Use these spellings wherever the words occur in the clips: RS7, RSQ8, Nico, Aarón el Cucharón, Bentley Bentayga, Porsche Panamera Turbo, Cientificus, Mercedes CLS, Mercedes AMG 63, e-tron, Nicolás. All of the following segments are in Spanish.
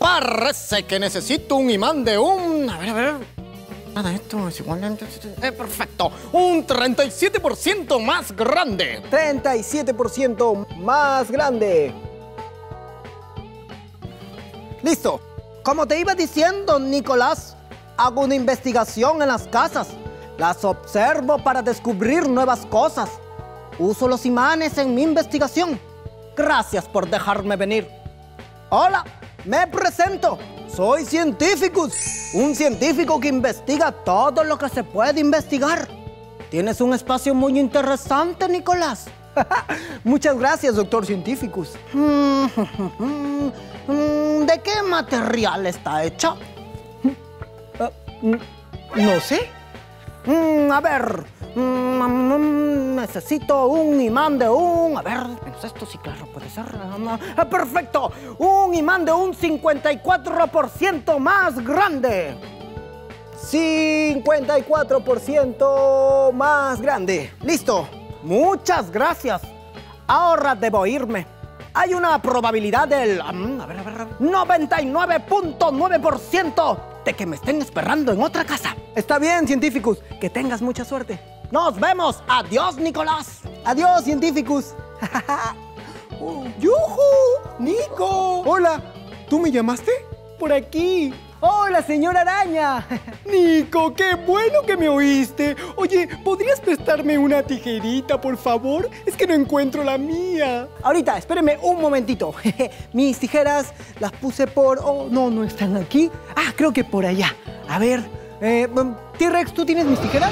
Parece que necesito un imán de un... A ver. Nada, esto es igual... perfecto. Un 37% más grande. 37% más grande. Listo. Como te iba diciendo, Nicolás, hago una investigación en las casas. Las observo para descubrir nuevas cosas. Uso los imanes en mi investigación. Gracias por dejarme venir. Hola. Me presento, soy Cientificus, un científico que investiga todo lo que se puede investigar. Tienes un espacio muy interesante, Nicolás. Muchas gracias, doctor Cientificus. ¿De qué material está hecha? No sé. A ver, necesito un imán de un... A ver, esto sí, claro, puede ser. ¡Perfecto! Un imán de un 54% más grande. 54% más grande. Listo. Muchas gracias. Ahora debo irme. Hay una probabilidad del... 99.9% de que me estén esperando en otra casa. Está bien, Cientificus. Que tengas mucha suerte. ¡Nos vemos! ¡Adiós, Nicolás! ¡Adiós, Cientificus! ¡Yujú! ¡Nico! Hola, ¿tú me llamaste? Por aquí. ¡Hola, señora araña! Nico, qué bueno que me oíste. Oye, ¿podrías prestarme una tijerita, por favor? Es que no encuentro la mía. Ahorita, espéreme un momentito. Mis tijeras las puse por... Oh, no están aquí. Ah, creo que por allá. A ver, T-Rex, ¿tú tienes mis tijeras?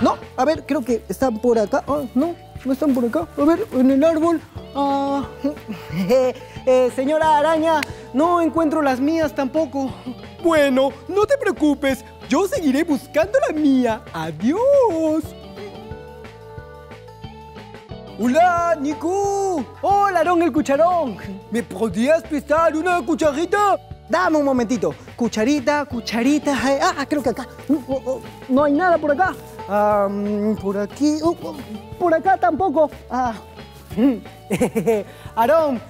No, a ver, creo que están por acá. Oh, no están por acá. A ver, en el árbol. Ah, señora araña, no encuentro las mías tampoco. Bueno, no te preocupes. Yo seguiré buscando la mía. Adiós. Hola, Nico. Hola, Aarón el Cucharón. ¿Me podías prestar una cucharita? Dame un momentito. Cucharita. Ah, creo que acá. No hay nada por acá. Por aquí. Por acá tampoco. Aarón,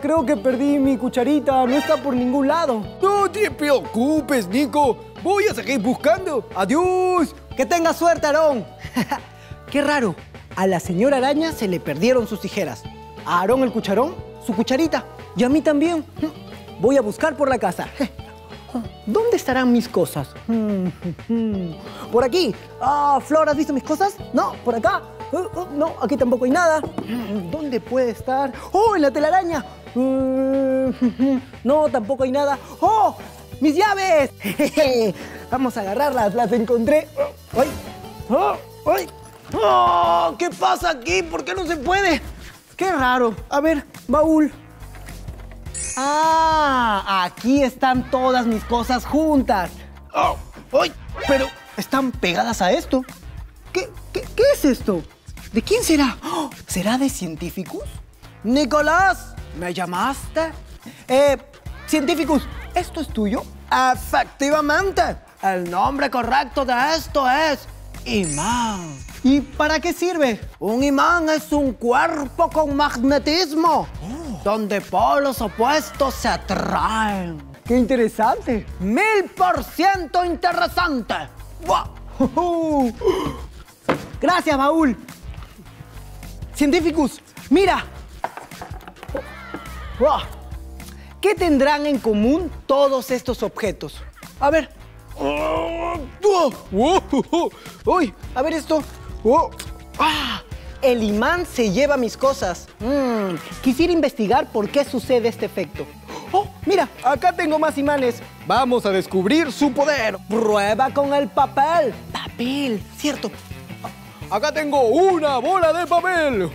creo que perdí mi cucharita. No está por ningún lado. No te preocupes, Nico. Voy a seguir buscando. Adiós. Que tenga suerte, Aarón. Qué raro. A la señora araña se le perdieron sus tijeras. A Aarón el Cucharón, su cucharita. Y a mí también. Voy a buscar por la casa. ¿Dónde estarán mis cosas? Por aquí. Flor, ¿has visto mis cosas? No, por acá. No, aquí tampoco hay nada. ¿Dónde puede estar? ¡Oh, en la telaraña! No, tampoco hay nada. ¡Oh, mis llaves! Vamos a agarrarlas, las encontré. ¡Ay! ¡Ay! ¡Oh! ¿Qué pasa aquí? ¿Por qué no se puede? ¡Qué raro! A ver, baúl. ¡Ah! Aquí están todas mis cosas juntas. ¡Oh! ¡Ay! Pero están pegadas a esto. ¿Qué es esto? ¿De quién será? ¡Oh! ¿Será de Cientificus? ¡Nicolás! ¿Me llamaste? Cientificus, ¿esto es tuyo? Efectivamente. El nombre correcto de esto es imán. ¿Y para qué sirve? Un imán es un cuerpo con magnetismo. Donde polos opuestos se atraen. ¡Qué interesante! 1000% interesante. ¡Buah! Gracias, baúl. Cientificus, mira. ¡Buah! ¿Qué tendrán en común todos estos objetos? A ver. ¡Uy! A ver esto. ¡Ah! El imán se lleva mis cosas. Quisiera investigar por qué sucede este efecto. ¡Oh, mira! Acá tengo más imanes. Vamos a descubrir su poder. Prueba con el papel. Papel, cierto. Acá tengo una bola de papel.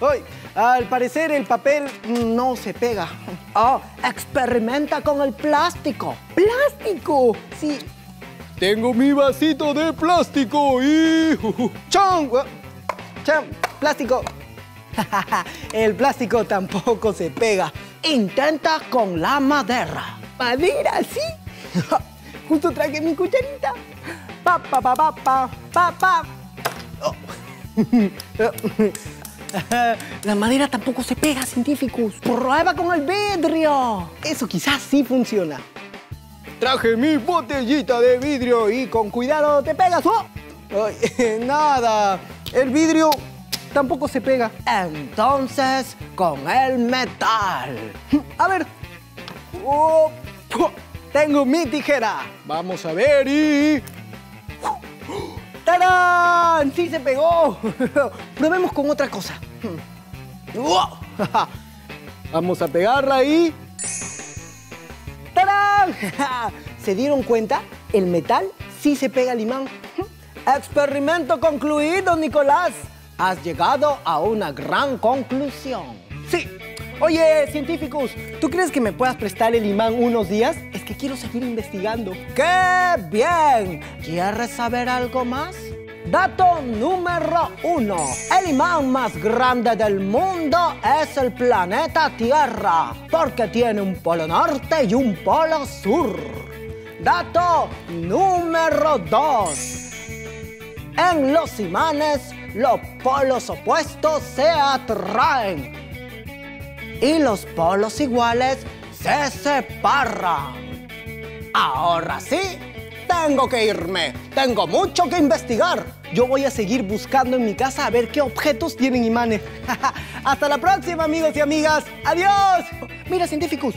¡Ay! Al parecer el papel no se pega. Oh, experimenta con el plástico. ¡Plástico! Sí. Tengo mi vasito de plástico y... ¡Chon! ¡Chon! ¡Plástico! El plástico tampoco se pega. Intenta con la madera. ¿Madera? ¿Sí? Justo traje mi cucharita. Pa, pa, pa, pa, pa, pa, pa. Oh. La madera tampoco se pega, científicos. ¡Prueba con el vidrio! Eso quizás sí funciona. Traje mi botellita de vidrio y con cuidado te pegas. ¡Oh! Nada, el vidrio tampoco se pega. Entonces, con el metal. A ver. Oh, tengo mi tijera. Vamos a ver y... ¡Tarán! ¡Sí se pegó! Probemos con otra cosa. Vamos a pegarla y... ¡Tarán! ¿Se dieron cuenta? El metal sí se pega al imán. Experimento concluido, Nicolás. Has llegado a una gran conclusión. Sí. Oye, científicos, ¿tú crees que me puedas prestar el imán unos días? Es que quiero seguir investigando. ¡Qué bien! ¿Quieres saber algo más? Dato número 1. El imán más grande del mundo es el planeta Tierra, porque tiene un polo norte y un polo sur. Dato número 2. En los imanes, los polos opuestos se atraen y los polos iguales se separan. Ahora sí, tengo que irme. Tengo mucho que investigar. Yo voy a seguir buscando en mi casa a ver qué objetos tienen imanes. Hasta la próxima, amigos y amigas. ¡Adiós! Mira, científicos.